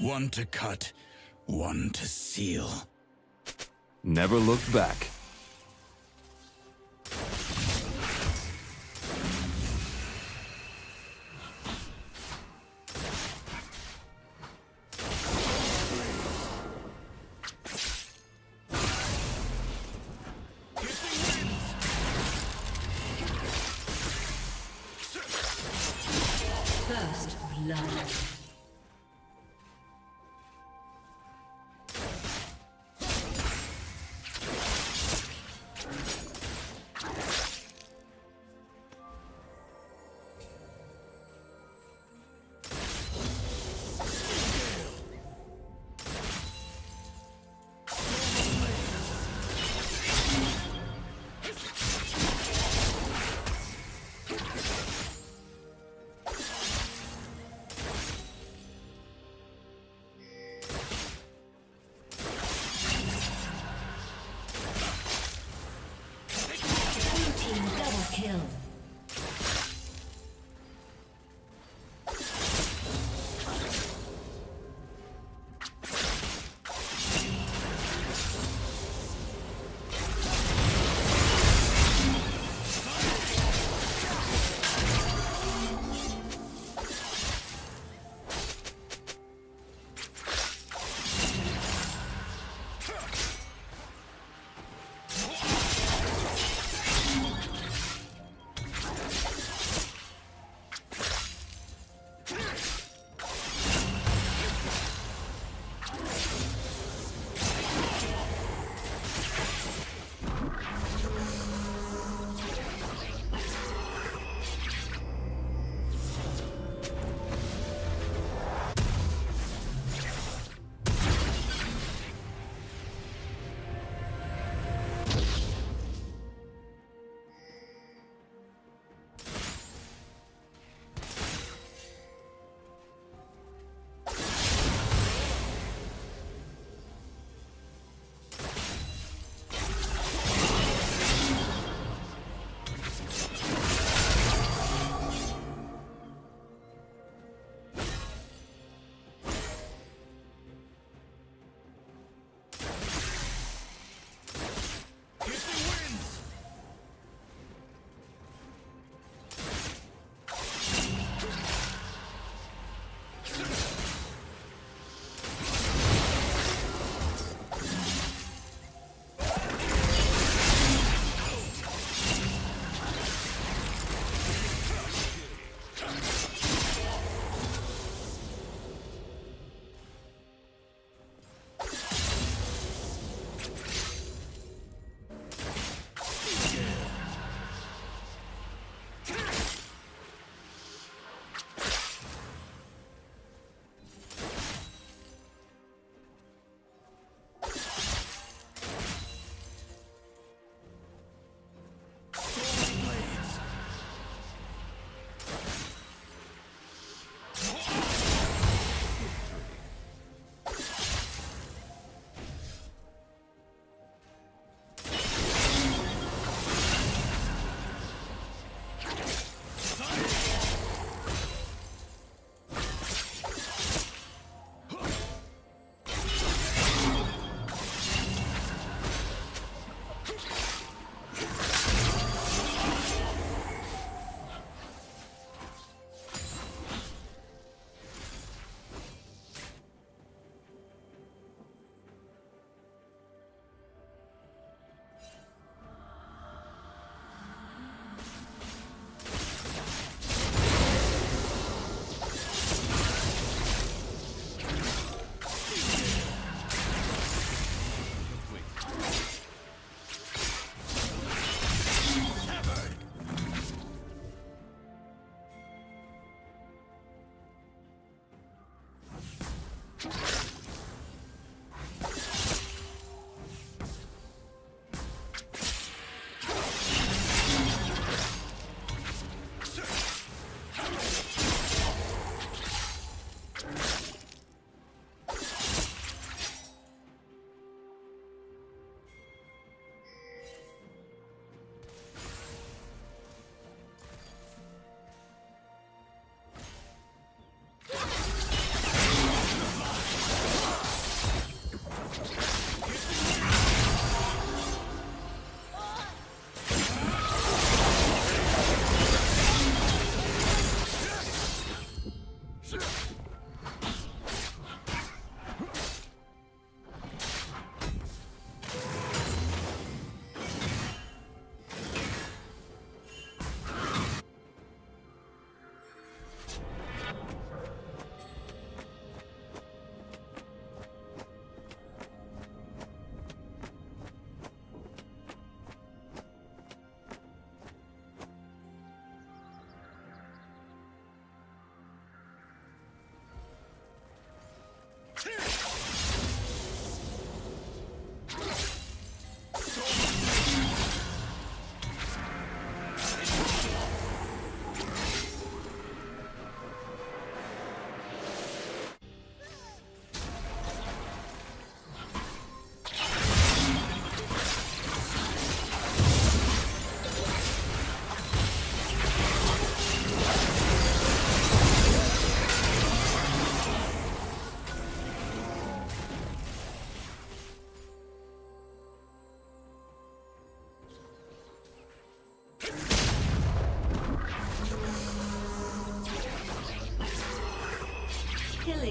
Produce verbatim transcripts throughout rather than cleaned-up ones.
One to cut, one to seal. Never look back.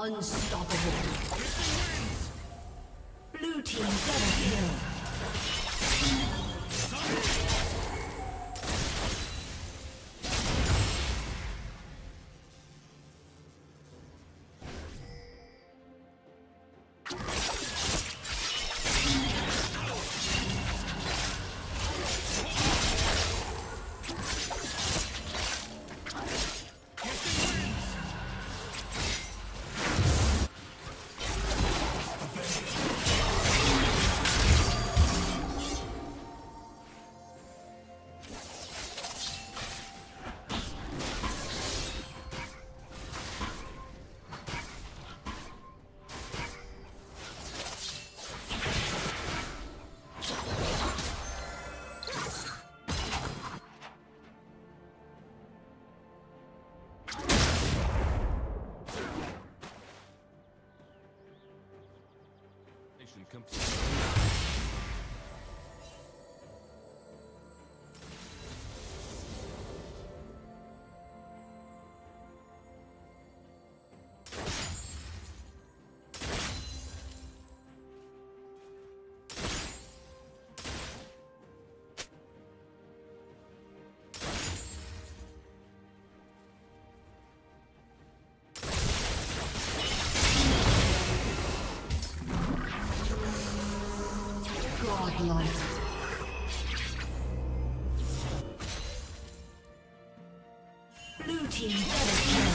Unstoppable. Blue team double kill. Life. Blue team double kill.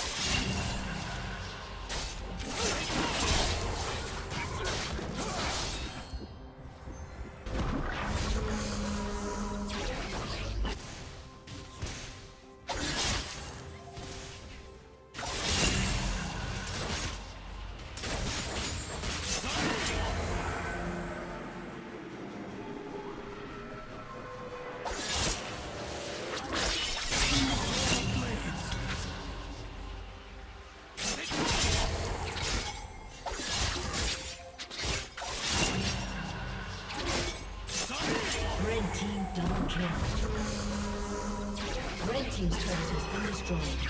Team's turret has been destroyed.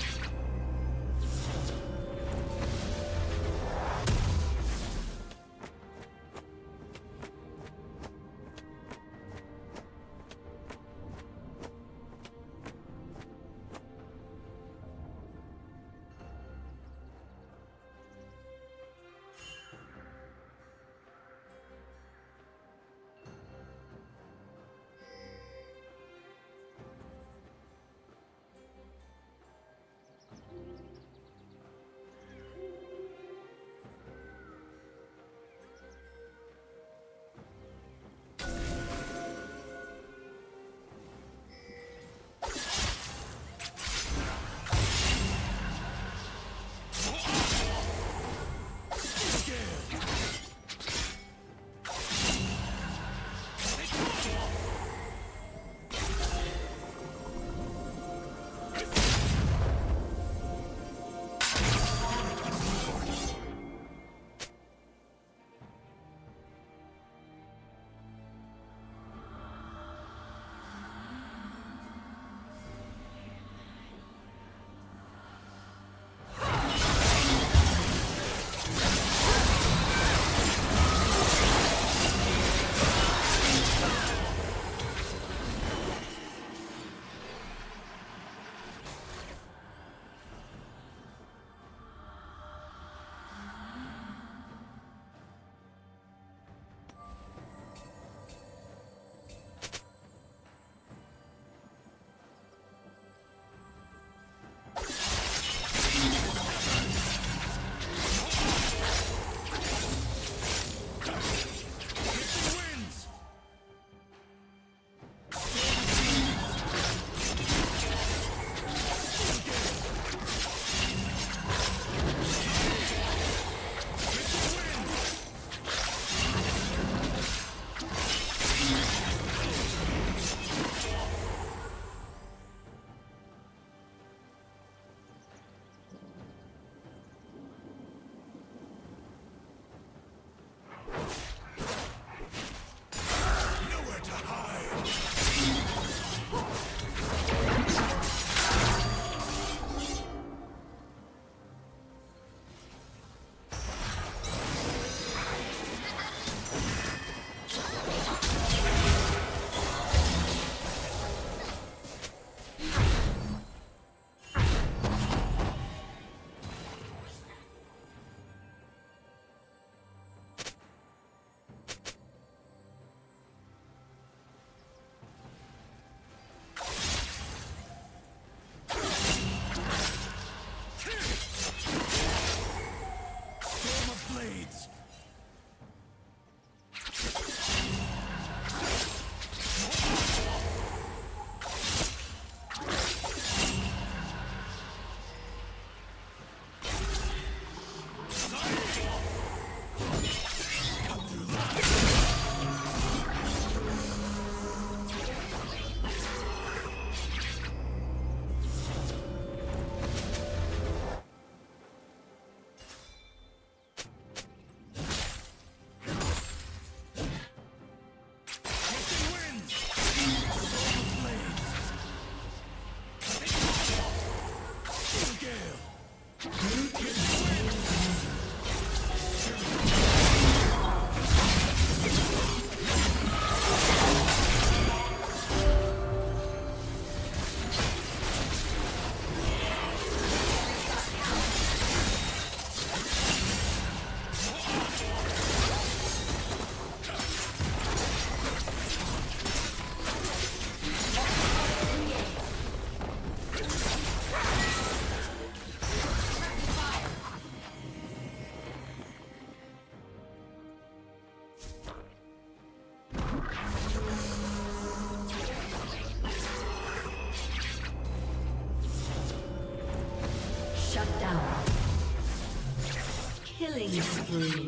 Killing spree.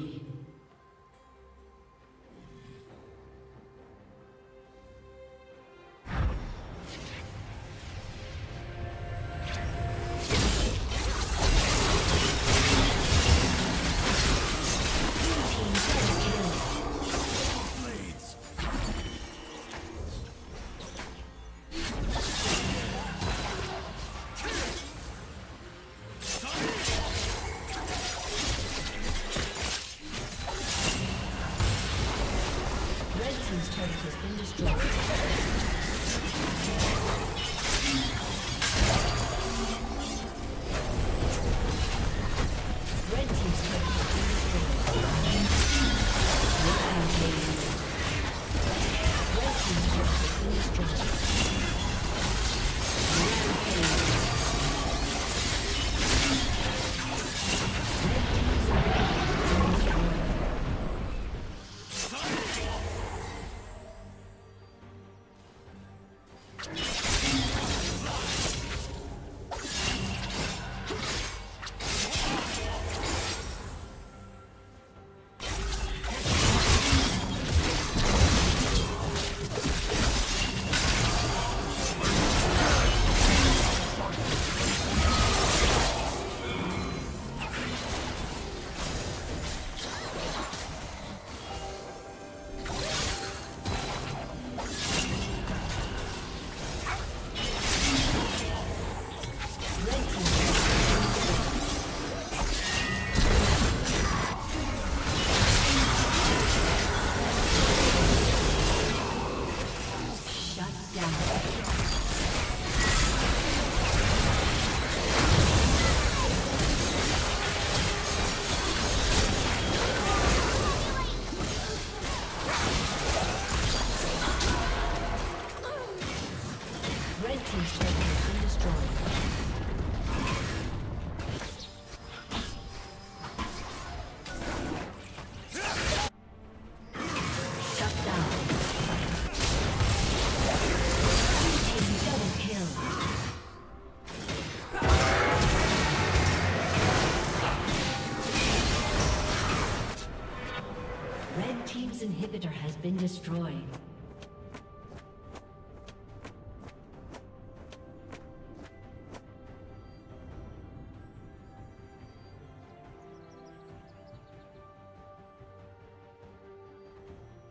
Inhibitor has been destroyed.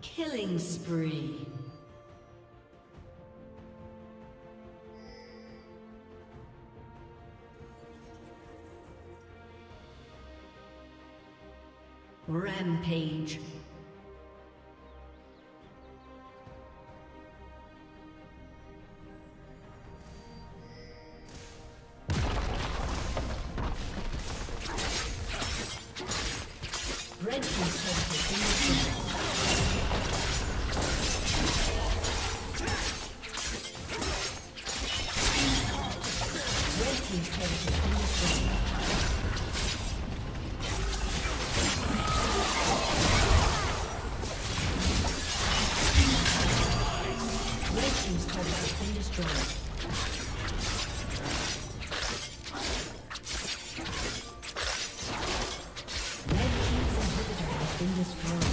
Killing spree. Rampage. Destroyed.